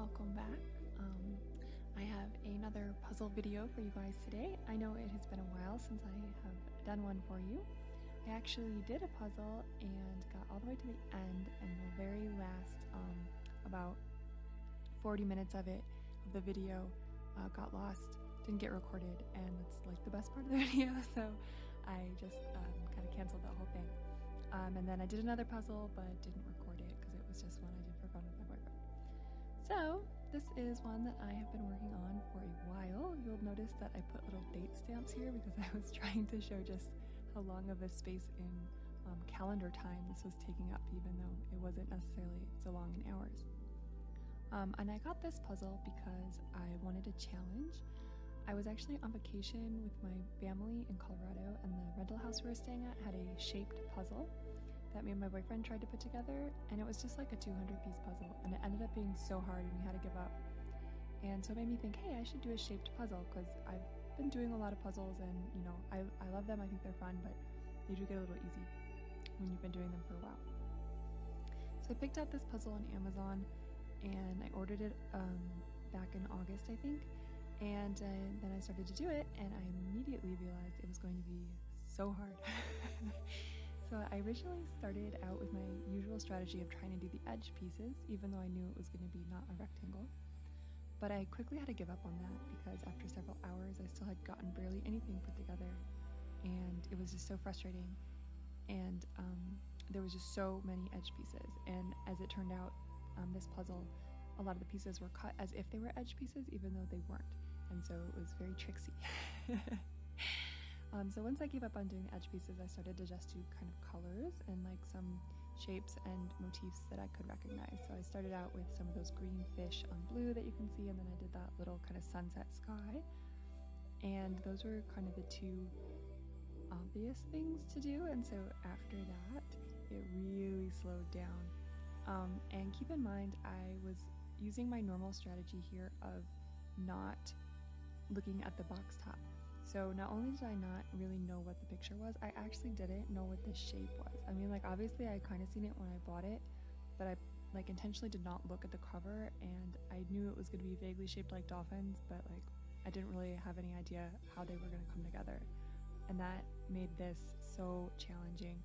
welcome back. I have another puzzle video for you guys today. I know it has been a while since I have done one for you. I actually did a puzzle and got all the way to the end, and the very last about 40 minutes of the video got lost, didn't get recorded, and that's like the best part of the video, so I just kind of canceled the whole thing. And then I did another puzzle but didn't record it because it was just one I did for fun with my boyfriend. So this is one that I have been working on for a while. You'll notice that I put little date stamps here because I was trying to show just how long of a space in calendar time this was taking up, even though it wasn't necessarily so long in hours. And I got this puzzle because I wanted a challenge. I was actually on vacation with my family in Colorado, and the rental house we were staying at had a shaped puzzle that me and my boyfriend tried to put together, and it was just like a 200-piece puzzle, and it ended up being so hard and we had to give up. And so it made me think, hey, I should do a shaped puzzle, because I've been doing a lot of puzzles and, you know, I love them, I think they're fun, but they do get a little easy when you've been doing them for a while. So I picked out this puzzle on Amazon and I ordered it back in August, I think. And then I started to do it, and I immediately realized it was going to be so hard. So I originally started out with my usual strategy of trying to do the edge pieces, even though I knew it was going to be not a rectangle. But I quickly had to give up on that because after several hours I still had gotten barely anything put together, and it was just so frustrating. And there was just so many edge pieces, and as it turned out, this puzzle, a lot of the pieces were cut as if they were edge pieces, even though they weren't. And so it was very tricksy. So once I gave up on doing the edge pieces, I started to just do kind of colors and like some shapes and motifs that I could recognize. So I started out with some of those green fish on blue that you can see, and then I did that little kind of sunset sky. And those were kind of the two obvious things to do. And so after that, it really slowed down. And keep in mind, I was using my normal strategy here of not looking at the box top. So not only did I not really know what the picture was, I actually didn't know what the shape was. I mean, like, obviously I kind of seen it when I bought it, but I like intentionally did not look at the cover, and I knew it was going to be vaguely shaped like dolphins, but like I didn't really have any idea how they were going to come together, and that made this so challenging.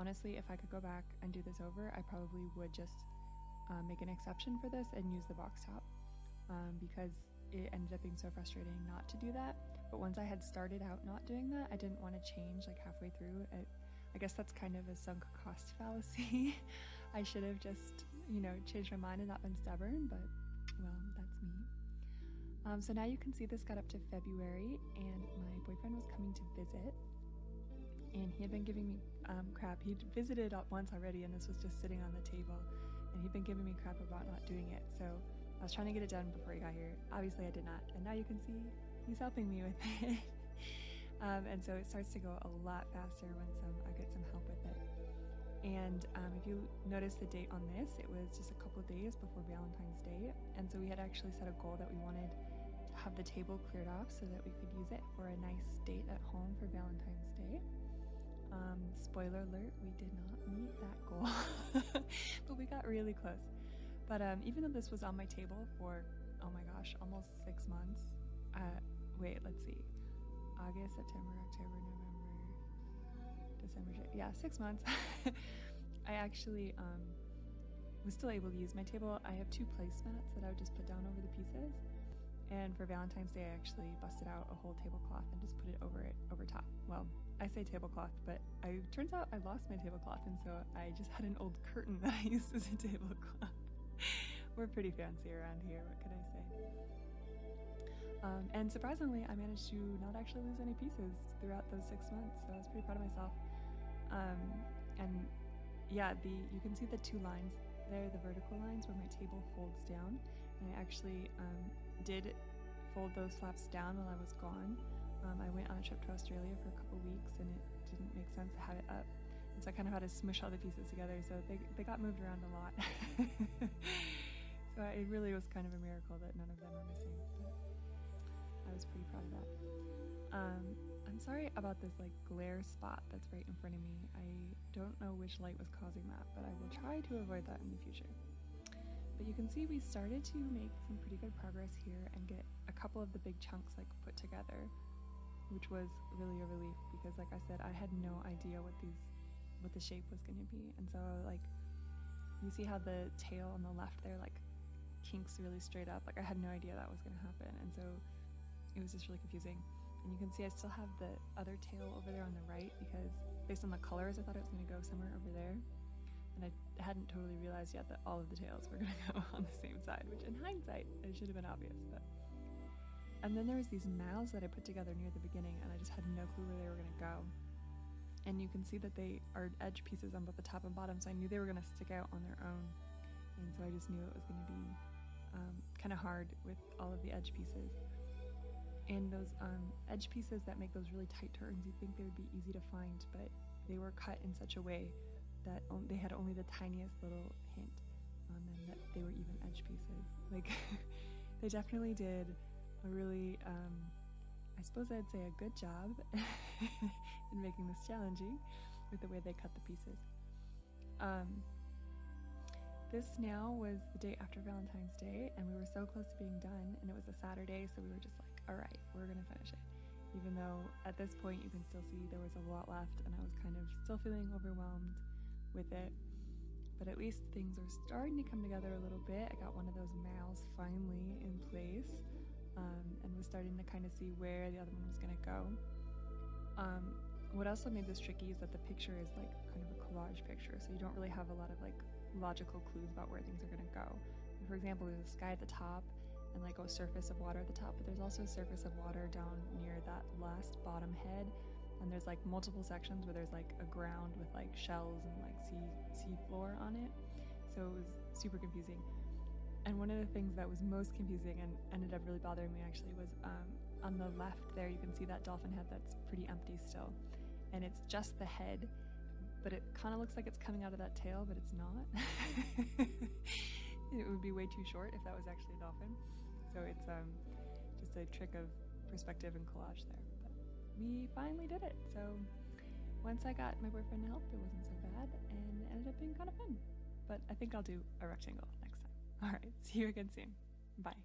Honestly, if I could go back and do this over, I probably would just make an exception for this and use the box top, because it ended up being so frustrating not to do that. But once I had started out not doing that, I didn't want to change like halfway through. I guess that's kind of a sunk cost fallacy. I should have just, you know, changed my mind and not been stubborn, but well, that's me. So now you can see this got up to February, and my boyfriend was coming to visit. And he had been giving me crap. He'd visited once already, and this was just sitting on the table, and he'd been giving me crap about not doing it, so I was trying to get it done before he got here. Obviously I did not, and now you can see he's helping me with it. And so it starts to go a lot faster once I get some help with it. And if you notice the date on this, it was just a couple of days before Valentine's Day, and so we had actually set a goal that we wanted to have the table cleared off so that we could use it for a nice date at home for Valentine's Day. Spoiler alert, we did not meet that goal, but we got really close. But even though this was on my table for, oh my gosh, almost 6 months, wait, let's see, August, September, October, November, December, yeah, 6 months, I actually was still able to use my table. I have two placemats that I would just put down over the pieces, and for Valentine's Day I actually busted out a whole tablecloth and just put it, over top. Well, I say tablecloth, but it turns out I lost my tablecloth, and so I just had an old curtain that I used as a tablecloth. We're pretty fancy around here, what could I say? And surprisingly, I managed to not actually lose any pieces throughout those 6 months, so I was pretty proud of myself. And yeah, you can see the two lines there, the vertical lines where my table folds down, and I actually did fold those flaps down while I was gone. I went on a trip to Australia for a couple weeks, and it didn't make sense to have it up, and so I kind of had to smush all the pieces together, so they got moved around a lot. So it really was kind of a miracle that none of them are missing, but I was pretty proud of that. I'm sorry about this like glare spot that's right in front of me. I don't know which light was causing that, but I will try to avoid that in the future. But you You can see we started to make some pretty good progress here and get a couple of the big chunks like put together, which was really a relief because, like I said, I had no idea what the shape was going to be. And so, like, you see how the tail on the left there like kinks really straight up. Like, I had no idea that was going to happen, and so it was just really confusing. And you can see I still have the other tail over there on the right because based on the colors I thought it was going to go somewhere over there. And I hadn't totally realized yet that all of the tails were going to go on the same side, which in hindsight, it should have been obvious. But. And then there was these mouths that I put together near the beginning, and I just had no clue where they were going to go. And you can see that they are edge pieces on both the top and bottom, so I knew they were going to stick out on their own. And so I just knew it was going to be kind of hard with all of the edge pieces. And those edge pieces that make those really tight turns, you'd think they would be easy to find, but they were cut in such a way that they had only the tiniest little hint on them that they were even edge pieces. Like, they definitely did a really, I suppose I'd say a good job in making this challenging with the way they cut the pieces. This now was the day after Valentine's Day, and we were so close to being done, and it was a Saturday, so we were just like, all right, we're gonna finish it. Even though at this point you can still see there was a lot left, and I was kind of still feeling overwhelmed with it, but at least things are starting to come together a little bit. I got one of those mouths finally in place, and was starting to kind of see where the other one was going to go. What also made this tricky is that the picture is like kind of a collage picture, so you don't really have a lot of like logical clues about where things are going to go. For example, there's a sky at the top and like a surface of water at the top, but there's also a surface of water down near that last bottom head. And there's like multiple sections where there's like a ground with like shells and like sea floor on it. So it was super confusing. And one of the things that was most confusing and ended up really bothering me actually was on the left there, you can see that dolphin head that's pretty empty still. And it's just the head, but it kind of looks like it's coming out of that tail, but it's not. It would be way too short if that was actually a dolphin. So it's just a trick of perspective and collage there. We finally did it. So once I got my boyfriend to help, it wasn't so bad and ended up being kind of fun. But I think I'll do a rectangle next time. All right, see you again soon. Bye.